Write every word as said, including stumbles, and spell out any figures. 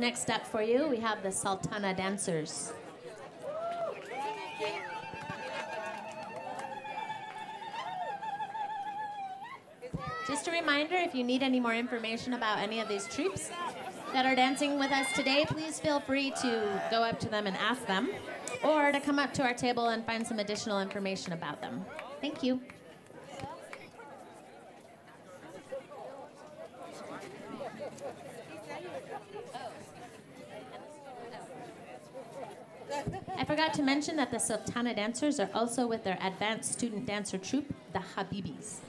next up for you, we have the Saltana Dancers. Just a reminder, if you need any more information about any of these troops that are dancing with us today, please feel free to go up to them and ask them, or to come up to our table and find some additional information about them. Thank you. I forgot to mention that the Saltana Dancers are also with their advanced student dancer troupe, the Habibis.